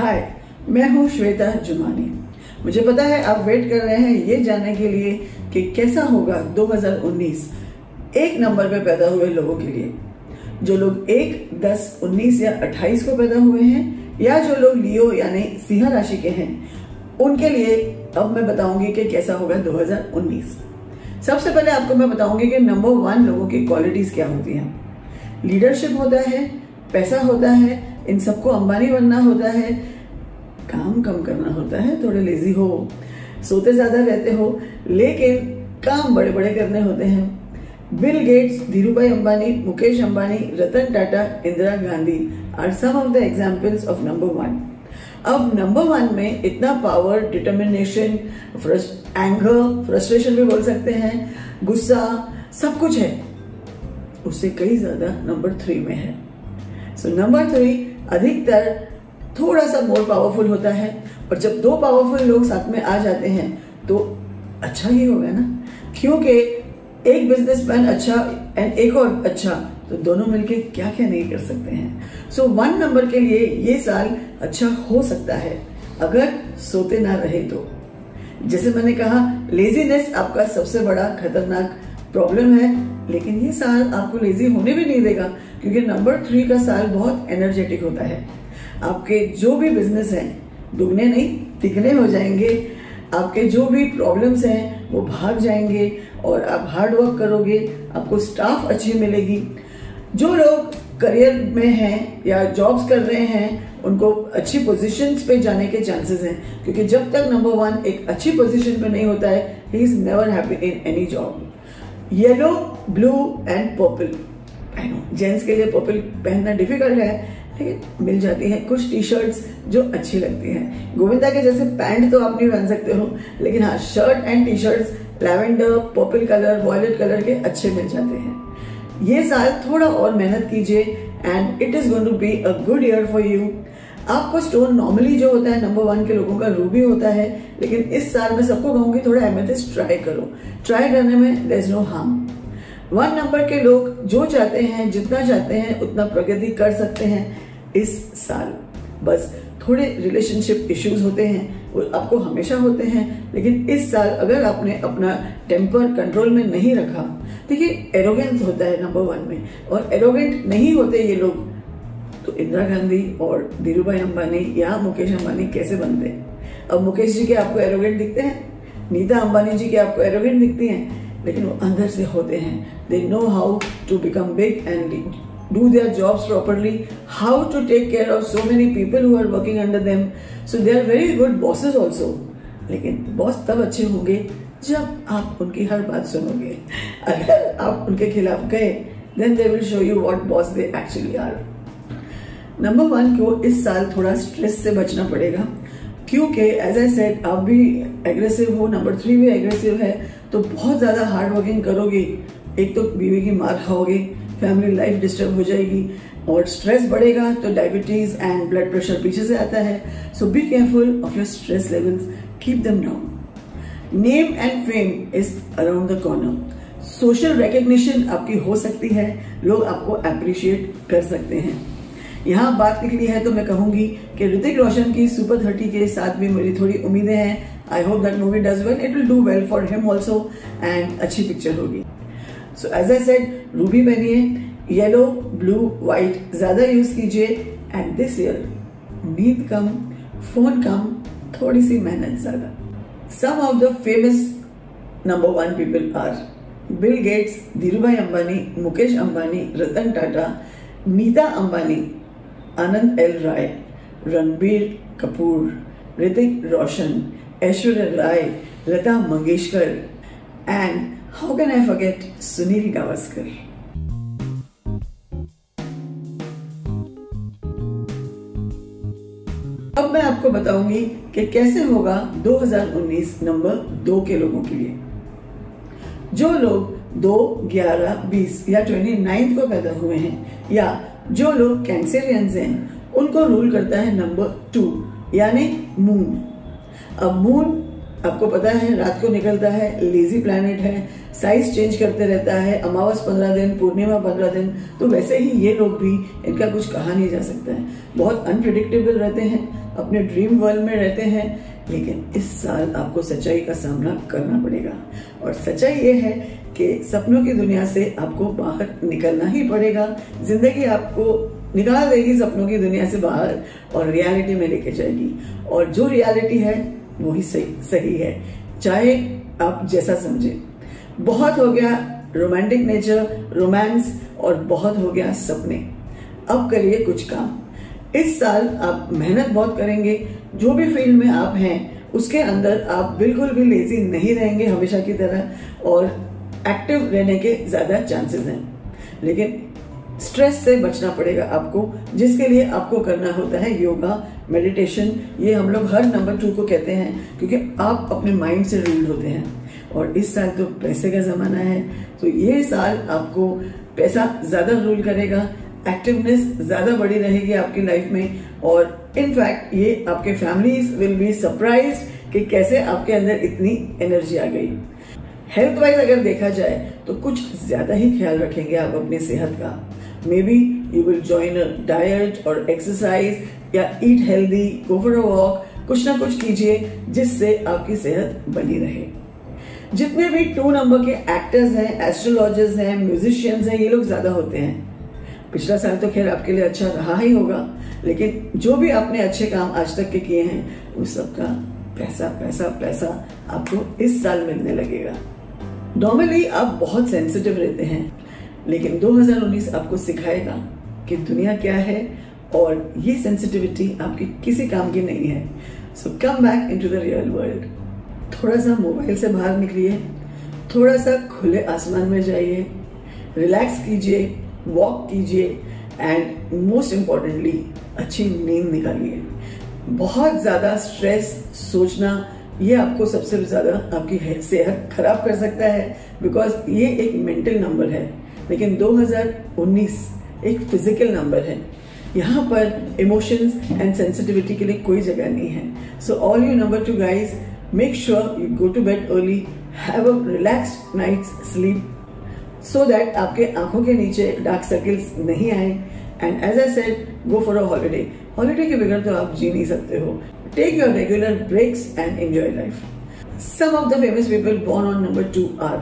हाय, मैं हूँ श्वेता जुमानी। मुझे पता है आप वेट कर रहे हैं ये जानने के लिए कि कैसा होगा 2019 एक नंबर पे पैदा हुए लोगों के लिए। जो लोग 1, 10, 19 या 28 को पैदा हुए हैं या जो लोग लियो यानी सिंह राशि के हैं, उनके लिए अब मैं बताऊंगी कि कैसा होगा 2019। सबसे पहले आपको मैं बताऊंगी कि नंबर 1 लोगों की क्वालिटीज क्या होती हैं। लीडरशिप होता है, पैसा होता है, इन सबको अंबानी बनना होता है, काम कम करना होता है, थोड़े लेजी हो, सोते ज्यादा रहते हो, लेकिन काम बड़े बड़े करने होते हैं। Bill Gates, Dhirubhai Ambani, Mukesh Ambani, Ratan Tata, Indira Gandhi are some of the examples of number 1। अब नंबर 1 में इतना पावर, डिटर्मिनेशन, एंगर, फ्रस्ट्रेशन भी बोल सकते हैं, गुस्सा, सब कुछ है। उससे कई ज्यादा नंबर 3 में है। So, नंबर 3 अधिकतर थोड़ा सा मोर पावरफुल होता है, और जब 2 पावरफुल लोग साथ में आ जाते हैं तो अच्छा ही होगा ना, क्योंकि एक बिजनेसमैन अच्छा एंड एक और अच्छा, तो दोनों मिलके क्या क्या नहीं कर सकते हैं। सो 1 नंबर के लिए ये साल अच्छा हो सकता है अगर सोते ना रहे तो। जैसे मैंने कहा, लेजीनेस आपका सबसे बड़ा खतरनाक प्रॉब्लम है, लेकिन ये साल आपको लेजी होने भी नहीं देगा, क्योंकि नंबर 3 का साल बहुत एनर्जेटिक होता है। आपके जो भी बिजनेस हैं दुगने नहीं तिगने हो जाएंगे, आपके जो भी प्रॉब्लम्स हैं वो भाग जाएंगे, और आप हार्ड वर्क करोगे, आपको स्टाफ अच्छी मिलेगी। जो लोग करियर में हैं या जॉब्स कर रहे हैं उनको अच्छी पोजीशंस पे जाने के चांसेस हैं, क्योंकि जब तक नंबर 1 एक अच्छी पोजीशन पे नहीं होता है, he is never happy in any job. Yellow, blue and purple पहनो। जेंट्स के लिए पर्पल पहनना डिफिकल्ट है, मिल जाती है कुछ टी शर्ट्स जो अच्छी लगती हैं। गोविंदा के जैसे पैंट तो आप नहीं पहन सकते हो, लेकिन हाँ, shirt and T shirts lavender, purple colour, violet colour के अच्छे मिल जाते हैं। ये साल थोड़ा और मेहनत कीजिए and it is going to be a good year for you. आपको स्टोन नॉर्मली जो होता है नंबर 1 के लोगों का रूबी होता है, लेकिन इस साल में सबको कहूंगी थोड़ा एमेथिस्ट ट्राई करो। ट्राई करने में there is no harm. 1 number के लोग जो चाहते हैं, जितना चाहते हैं उतना प्रगति कर सकते हैं इस साल। बस थोड़े रिलेशनशिप इश्यूज होते हैं, वो आपको हमेशा होते हैं, लेकिन इस साल अगर आपने अपना टेम्पर कंट्रोल में नहीं रखा, देखिए एरोगेंस होता है नंबर 1 में, और एरोगेंट नहीं होते ये लोग तो इंदिरा गांधी और धीरूभाई अंबानी या मुकेश अंबानी कैसे बनते हैं। अब मुकेश जी के आपको एरोगेंट दिखते हैं, नीता अंबानी जी के आपको एरोगेंट दिखती हैं, लेकिन वो अंदर से होते हैं। They know how to become big and do their jobs properly, how to take care of so many people who are working under them. So they are very good bosses also, लेकिन boss तब अच्छे होंगे जब आप उनकी हर बात सुनोगे। अगर आप उनके खिलाफ गए then they will show you what boss they actually are. Number 1 को इस साल थोड़ा स्ट्रेस से बचना पड़ेगा, क्योंकि एज आई सेड आप भी एग्रेसिव हो, नंबर 3 भी एग्रेसिव है, तो बहुत ज़्यादा हार्ड वर्किंग करोगे, एक तो बीवी की मार खाओगे, फैमिली लाइफ डिस्टर्ब हो जाएगी, और स्ट्रेस बढ़ेगा तो डायबिटीज एंड ब्लड प्रेशर पीछे से आता है। So be careful of your stress levels, keep them down. Name and fame is around the corner. Social recognition आपकी हो सकती है, लोग आपको अप्रिशिएट कर सकते हैं। यहाँ बात निकली है तो मैं कहूंगी कि ऋतिक रोशन की सुपर 30 के साथ भी मेरी थोड़ी उम्मीदें हैं। I hope that movie does well, it will do well for him also and अच्छी पिक्चर होगी। So as I said, ruby पहनिए, येलो, ब्लू, व्हाइट ज्यादा यूज कीजिए, एंड दिस ईयर नींद कम, फोन कम, थोड़ी सी मेहनत ज्यादा। Some of the famous number 1 people are Bill Gates, Dhirubhai Ambani, Mukesh Ambani, Ratan Tata, Nita Ambani, Anand L Rai, Ranbir Kapoor, Hrithik Roshan, Aishwarya Rai, Lata Mangeshkar, and how can I forget Sunil Gavaskar. अब मैं आपको बताऊंगी कि कैसे होगा 2019 नंबर 2 के लोगों के लिए। जो लोग 2, 11, 20 या 29 को पैदा हुए हैं, या जो लोग कैंसरियंस हैं, उनको रूल करता है नंबर 2 यानी मून। अब मून आपको पता है रात को निकलता है, लेजी प्लैनेट है, साइज चेंज करते रहता है, अमावस 15 दिन, पूर्णिमा 15 दिन, तो वैसे ही ये लोग भी, इनका कुछ कहा नहीं जा सकता है, बहुत अनप्रेडिक्टेबल रहते हैं, अपने ड्रीम वर्ल्ड में रहते हैं। लेकिन इस साल आपको सच्चाई का सामना करना पड़ेगा और सच्चाई ये है कि सपनों की दुनिया से आपको बाहर निकलना ही पड़ेगा। जिंदगी आपको निकाल देगी सपनों की दुनिया से बाहर और रियलिटी में लेके जाएगी, और जो रियलिटी है वही सही है, चाहे आप जैसा समझे। बहुत हो गया रोमांटिक नेचर, रोमांस, और बहुत हो गया सपने। अब करिए कुछ काम। इस साल आप मेहनत बहुत करेंगे, जो भी फील्ड में आप हैं उसके अंदर आप बिल्कुल भी लेजी नहीं रहेंगे हमेशा की तरह, और एक्टिव रहने के ज़्यादा चांसेस हैं। लेकिन स्ट्रेस से बचना पड़ेगा आपको, जिसके लिए आपको करना होता है योगा, मेडिटेशन। ये हम लोग हर नंबर 2 को कहते हैं क्योंकि आप अपने माइंड से रूल्ड होते हैं। और इस साल तो पैसे का ज़माना है, तो ये साल आपको पैसा ज़्यादा रूल करेगा, एक्टिवनेस ज़्यादा बड़ी रहेगी आपकी लाइफ में। और इनफैक्ट ये आपके फैमिलीज विल बी सरप्राइज कि कैसे आपके अंदर इतनी एनर्जी आ गई। हेल्थ वाइज अगर देखा जाए तो कुछ ज़्यादा ही ख्याल रखेंगे आप अपनी सेहत का। Maybe you will join a diet or exercise या eat healthy, go for a walk, कुछ ना कुछ कीजिए जिससे आपकी सेहत बनी रहे। जितने भी 2 नंबर के एक्टर्स हैं, एस्ट्रोलॉजर्स हैं, म्यूजिशियंस हैं, ये लोग ज़्यादा होते हैं। पिछला साल तो खैर आपके लिए अच्छा रहा ही होगा, लेकिन जो भी आपने अच्छे काम आज तक के किए हैं उस सबका पैसा पैसा पैसा आपको इस साल मिलने लगेगा। नॉर्मली आप बहुत सेंसिटिव रहते हैं, लेकिन 2019 आपको सिखाएगा कि दुनिया क्या है, और ये सेंसिटिविटी आपके किसी काम की नहीं है। So come back into the real world. थोड़ा सा मोबाइल से बाहर निकलिए, थोड़ा सा खुले आसमान में जाइए, रिलैक्स कीजिए, वॉक कीजिए, एंड मोस्ट इम्पॉर्टेंटली अच्छी नींद निकालिए। बहुत ज़्यादा स्ट्रेस, सोचना, ये आपको सबसे ज़्यादा आपकी सेहत खराब कर सकता है, बिकॉज ये एक मेंटल नंबर है। लेकिन 2019 एक फिजिकल नंबर है, यहाँ पर इमोशंस एंड सेंसिटिविटी के लिए कोई जगह नहीं है। So all you number 2 guys, make sure you go to bed early, have a relaxed night's sleep, so that आपके आंखों के नीचे डार्क सर्कल्स नहीं आए। And as I said, go for a holiday. Holiday के बगैर तो आप जी नहीं सकते हो। Take your regular breaks and enjoy life. Some of the famous people born on number 2 are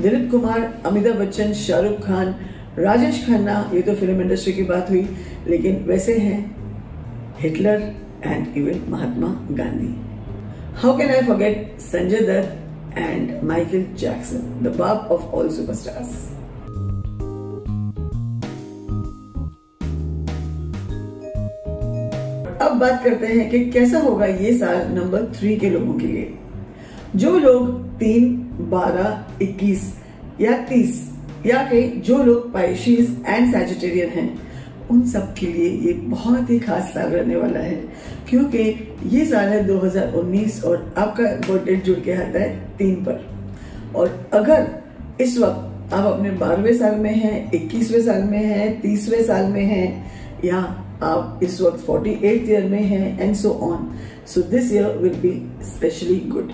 Dilip Kumar, Amitabh Bachchan, Shahrukh Khan, Rajesh Khanna. ये तो फिल्म इंडस्ट्री की बात हुई, लेकिन वैसे हैं Hitler and even Mahatma Gandhi. How can I forget Sanjay Dutt and Michael Jackson, the बाप ऑफ ऑल सुपरस्टार्स। अब बात करते हैं कि कैसा होगा ये साल नंबर 3 के लोगों के लिए। जो लोग 3, 12, 21 या 30 या के जो लोग पाइशीज एंड सैजिटेरियन हैं, उन सब के लिए ये बहुत ही खास साल रहने वाला है, क्योंकि ये साल है 2019 और आपका बर्थडे जुड़ के आता है 3 पर। और अगर इस वक्त आप अपने 12वें साल में हैं, 21वें साल में हैं, 30वें साल में हैं, या आप इस वक्त 48th ईयर में हैं, and so on, so this year will be specially good.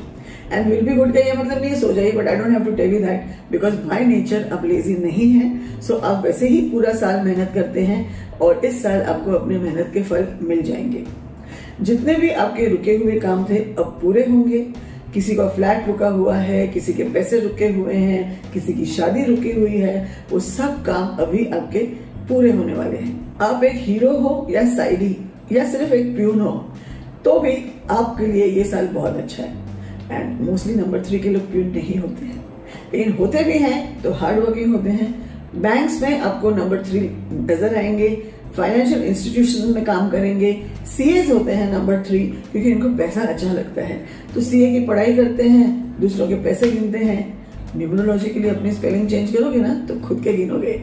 And will be good का ये मतलब नहीं सो जाइए, but I don't have to tell you that, because by nature आप लेजी नहीं हैं। सो आप वैसे ही पूरा साल मेहनत करते हैं और इस साल आपको अपने मेहनत के फल मिल जाएंगे। जितने भी आपके रुके हुए काम थे अब पूरे होंगे। किसी का फ्लैट रुका हुआ है, किसी के पैसे रुके हुए हैं, किसी की शादी रुकी हुई है, वो सब काम अभी आपके पूरे होने वाले हैं। आप एक हीरो हो या साइडी या सिर्फ एक प्यून हो, तो भी आपके लिए ये साल बहुत अच्छा है। एंड मोस्टली नंबर 3 के लोग प्यून नहीं होते हैं, लेकिन होते भी हैं तो हार्ड वर्किंग होते हैं। बैंक्स में आपको नंबर 3 नजर आएंगे, फाइनेंशियल इंस्टीट्यूशन में काम करेंगे, सीएज होते हैं नंबर 3, क्योंकि इनको पैसा अच्छा लगता है, तो सीए की पढ़ाई करते हैं, दूसरों के पैसे गिनते हैं। न्यूमरोलॉजी के लिए अपनी स्पेलिंग चेंज करोगे ना तो खुद के गिनोगे।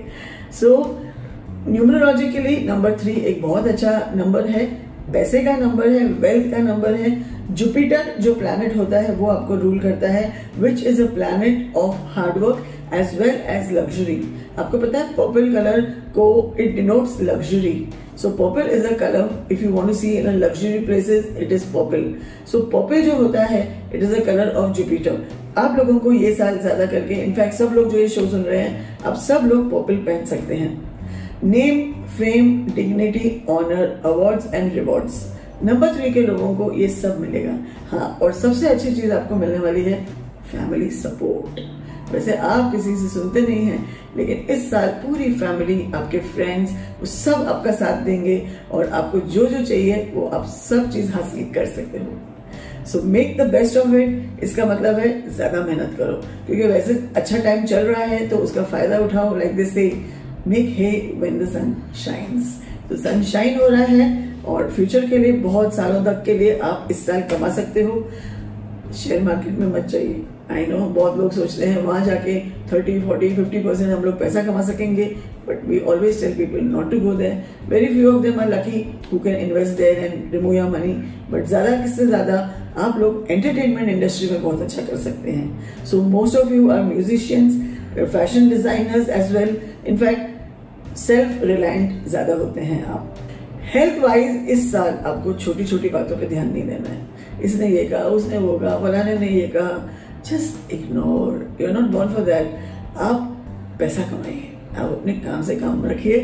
सो न्यूमरोलॉजी के लिए नंबर 3 एक बहुत अच्छा नंबर है, पैसे का नंबर है, वेल्थ का नंबर है। जुपिटर जो प्लैनेट होता है वो आपको रूल करता है, which is a planet of hard work as well as luxury. आपको पता है पर्पल कलर को, it denotes luxury. So popple is a color. If you want to see in a luxury places, it is popple. So popple जो होता है, it is a color of Jupiter. आप लोगों को ये साल ज्यादा करके, इनफैक्ट सब लोग जो ये शो सुन रहे हैं, आप सब लोग popple पहन सकते हैं. Name, fame, dignity, honor, awards and rewards. Number 3 के लोगों को ये सब मिलेगा. हाँ, और सबसे अच्छी चीज आपको मिलने वाली है फैमिली सपोर्ट. वैसे आप किसी से सुनते नहीं हैं, लेकिन इस साल पूरी फैमिली, आपके फ्रेंड्स, वो सब आपका साथ देंगे और आपको जो जो चाहिए वो आप सब चीज हासिल कर सकते हो. So make the best of it. इसका मतलब है ज्यादा मेहनत करो, क्योंकि वैसे अच्छा टाइम चल रहा है तो उसका फायदा उठाओ. Like this say make hay when the sun shines. तो सन शाइन हो रहा है और फ्यूचर के लिए, बहुत सालों तक के लिए आप इस साल कमा सकते हो. शेयर मार्केट में मत जाइए. आई नो बहुत लोग सोचते हैं वहां जाके 30, 40, 50% हम लोग पैसा कमा सकेंगे, but we always tell people not to go there. Very few of them are lucky who can invest there and remove your money. But ज्यादा किससे ज्यादा आप लोग एंटरटेनमेंट इंडस्ट्री में बहुत अच्छा कर सकते हैं. So most of you are musicians, fashion designers as well. In fact self reliant ज्यादा होते हैं आप. हेल्थ वाइज इस साल आपको छोटी छोटी बातों पे ध्यान नहीं देना है. इसने ये कहा, उसने वो कहा, फलाने ने ये कहा. Just ignore. You are not born for that. आप पैसा कमाइए, आप अपने काम से काम रखिए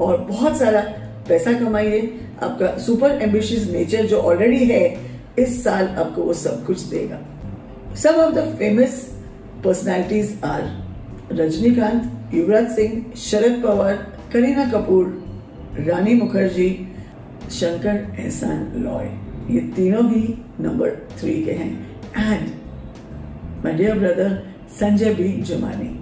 और बहुत सारा पैसा कमाइए. आपका सुपर एम्बिशियस नेचर जो ऑलरेडी है, इस साल आपको वो सब कुछ देगा. Some of the famous personalities are Rajinikanth, Yuvraj Singh, Sharad Pawar, Kareena Kapoor, Rani Mukherjee, Shankar, Ehsaan, Loy. ये तीनों ही नंबर 3 के हैं. And My dear brother, Sanjay B. Jumaani.